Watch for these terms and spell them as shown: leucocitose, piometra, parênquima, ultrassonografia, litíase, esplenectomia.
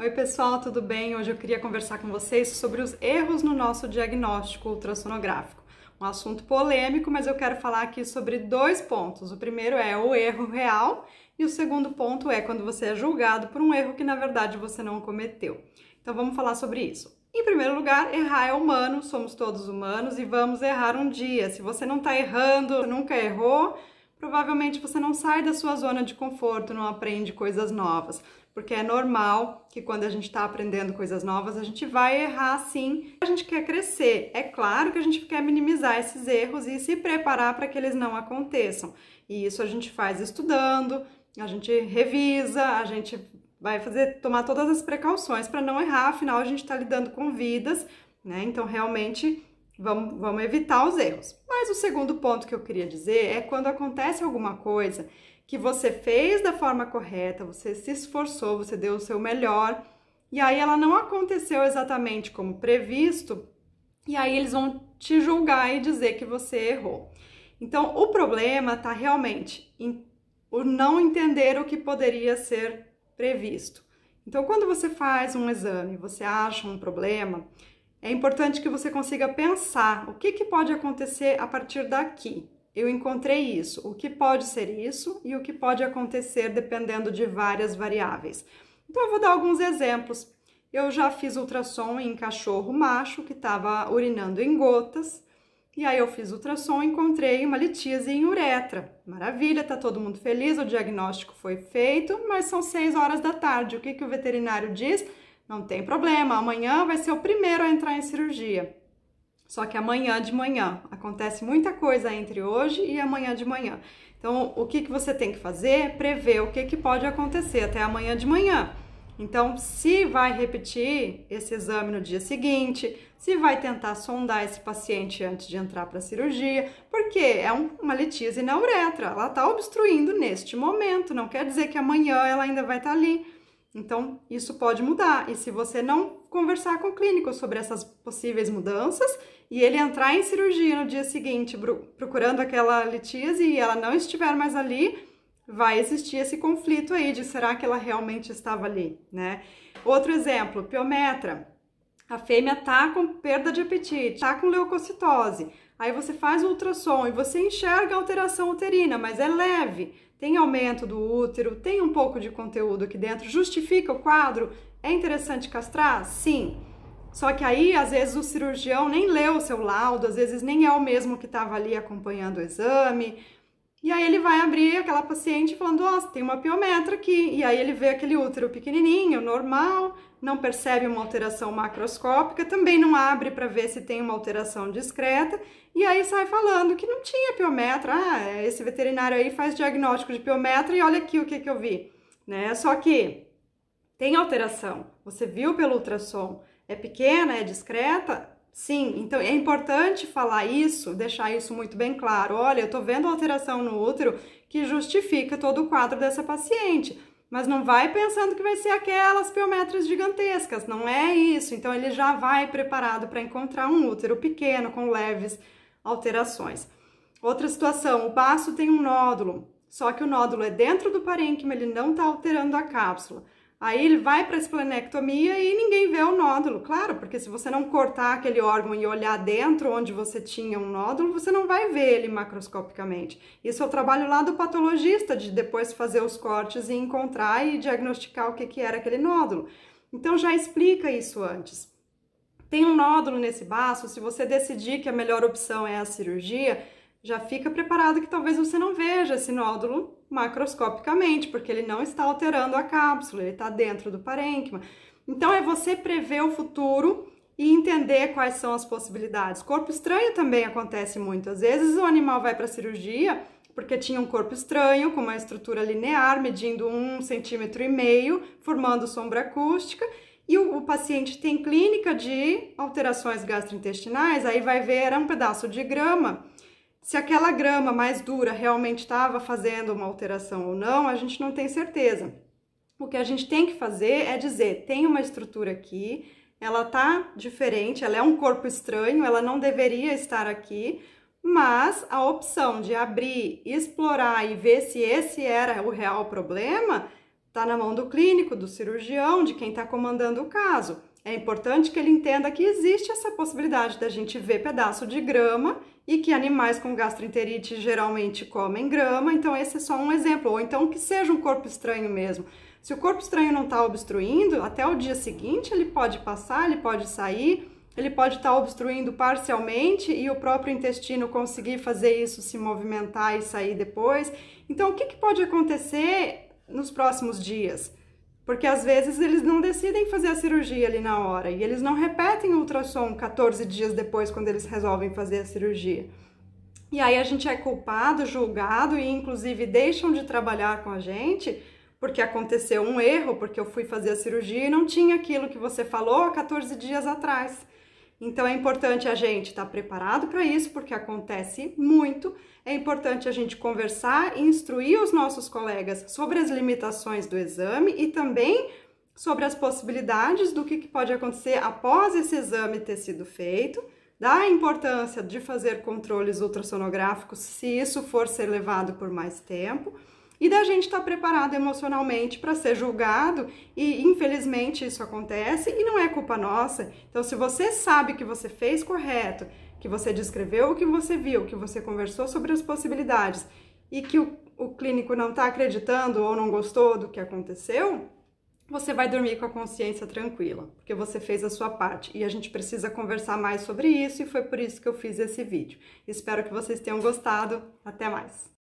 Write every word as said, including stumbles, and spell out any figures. Oi pessoal, tudo bem? Hoje eu queria conversar com vocês sobre os erros no nosso diagnóstico ultrassonográfico. Um assunto polêmico, mas eu quero falar aqui sobre dois pontos. O primeiro é o erro real e o segundo ponto é quando você é julgado por um erro que na verdade você não cometeu. Então vamos falar sobre isso. Em primeiro lugar, errar é humano, somos todos humanos e vamos errar um dia. Se você não está errando, nunca errou, provavelmente você não sai da sua zona de conforto, não aprende coisas novas. Porque é normal que quando a gente está aprendendo coisas novas, a gente vai errar sim. A gente quer crescer, é claro que a gente quer minimizar esses erros e se preparar para que eles não aconteçam. E isso a gente faz estudando, a gente revisa, a gente vai fazer, tomar todas as precauções para não errar, afinal a gente está lidando com vidas, né? Então realmente vamos, vamos evitar os erros. Mas o segundo ponto que eu queria dizer é quando acontece alguma coisa que você fez da forma correta, você se esforçou, você deu o seu melhor, e aí ela não aconteceu exatamente como previsto, e aí eles vão te julgar e dizer que você errou. Então, o problema está realmente em o não entender o que poderia ser previsto. Então, quando você faz um exame, você acha um problema, é importante que você consiga pensar o que, que pode acontecer a partir daqui. Eu encontrei isso, o que pode ser isso e o que pode acontecer dependendo de várias variáveis. Então eu vou dar alguns exemplos. Eu já fiz ultrassom em cachorro macho que estava urinando em gotas, e aí eu fiz ultrassom e encontrei uma litíase em uretra. Maravilha, tá todo mundo feliz, o diagnóstico foi feito, mas são seis horas da tarde. O que, que o veterinário diz? Não tem problema, amanhã vai ser o primeiro a entrar em cirurgia. Só que amanhã de manhã, acontece muita coisa entre hoje e amanhã de manhã. Então, o que, que você tem que fazer é prever o que, que pode acontecer até amanhã de manhã. Então, se vai repetir esse exame no dia seguinte, se vai tentar sondar esse paciente antes de entrar para a cirurgia, porque é um, uma litíase na uretra, ela está obstruindo neste momento, não quer dizer que amanhã ela ainda vai estar ali. Então, isso pode mudar, e se você não conversar com o clínico sobre essas possíveis mudanças e ele entrar em cirurgia no dia seguinte procurando aquela litíase e ela não estiver mais ali, vai existir esse conflito aí de será que ela realmente estava ali, né? Outro exemplo, piometra. A fêmea tá com perda de apetite, tá com leucocitose, aí você faz o ultrassom e você enxerga a alteração uterina, mas é leve, tem aumento do útero, tem um pouco de conteúdo aqui dentro, justifica o quadro? É interessante castrar? Sim. Só que aí, às vezes, o cirurgião nem leu o seu laudo, às vezes nem é o mesmo que estava ali acompanhando o exame, e aí ele vai abrir aquela paciente falando, nossa, tem uma piometra aqui, e aí ele vê aquele útero pequenininho, normal, não percebe uma alteração macroscópica, também não abre para ver se tem uma alteração discreta, e aí sai falando que não tinha piometra, ah, esse veterinário aí faz diagnóstico de piometra e olha aqui o que, que eu vi, né? Só que tem alteração, você viu pelo ultrassom, é pequena, é discreta? Sim, então é importante falar isso, deixar isso muito bem claro. Olha, eu tô vendo alteração no útero que justifica todo o quadro dessa paciente, mas não vai pensando que vai ser aquelas piometras gigantescas, não é isso. Então ele já vai preparado para encontrar um útero pequeno com leves alterações. Outra situação, o baço tem um nódulo, só que o nódulo é dentro do parênquima, ele não tá alterando a cápsula. Aí ele vai para a esplenectomia e ninguém vê o nódulo, claro, porque se você não cortar aquele órgão e olhar dentro onde você tinha um nódulo, você não vai ver ele macroscopicamente. Isso é o trabalho lá do patologista, de depois fazer os cortes e encontrar e diagnosticar o que, que era aquele nódulo. Então já explica isso antes. Tem um nódulo nesse baço, se você decidir que a melhor opção é a cirurgia, já fica preparado que talvez você não veja esse nódulo macroscopicamente, porque ele não está alterando a cápsula, ele está dentro do parênquima. Então é você prever o futuro e entender quais são as possibilidades. Corpo estranho também acontece muito. Às vezes o animal vai para a cirurgia porque tinha um corpo estranho, com uma estrutura linear, medindo um centímetro e meio, formando sombra acústica, e o, o paciente tem clínica de alterações gastrointestinais, aí vai ver, era um pedaço de grama. Se aquela grama mais dura realmente estava fazendo uma alteração ou não, a gente não tem certeza. O que a gente tem que fazer é dizer, tem uma estrutura aqui, ela tá diferente, ela é um corpo estranho, ela não deveria estar aqui, mas a opção de abrir, explorar e ver se esse era o real problema Está na mão do clínico, do cirurgião, de quem está comandando o caso. É importante que ele entenda que existe essa possibilidade da gente ver pedaço de grama e que animais com gastroenterite geralmente comem grama, então esse é só um exemplo, ou então que seja um corpo estranho mesmo. Se o corpo estranho não está obstruindo, até o dia seguinte ele pode passar, ele pode sair, ele pode estar tá obstruindo parcialmente e o próprio intestino conseguir fazer isso se movimentar e sair depois. Então o que, que pode acontecer nos próximos dias? Porque às vezes eles não decidem fazer a cirurgia ali na hora e eles não repetem o ultrassom quatorze dias depois quando eles resolvem fazer a cirurgia. E aí a gente é culpado, julgado e inclusive deixam de trabalhar com a gente porque aconteceu um erro, porque eu fui fazer a cirurgia e não tinha aquilo que você falou há quatorze dias atrás. Então é importante a gente estar preparado para isso, porque acontece muito. É importante a gente conversar e instruir os nossos colegas sobre as limitações do exame e também sobre as possibilidades do que pode acontecer após esse exame ter sido feito, da importância de fazer controles ultrassonográficos se isso for ser levado por mais tempo, e da gente estar preparado emocionalmente para ser julgado, e infelizmente isso acontece e não é culpa nossa. Então se você sabe que você fez correto, que você descreveu o que você viu, que você conversou sobre as possibilidades e que o, o clínico não está acreditando ou não gostou do que aconteceu, você vai dormir com a consciência tranquila, porque você fez a sua parte e a gente precisa conversar mais sobre isso e foi por isso que eu fiz esse vídeo. Espero que vocês tenham gostado, até mais!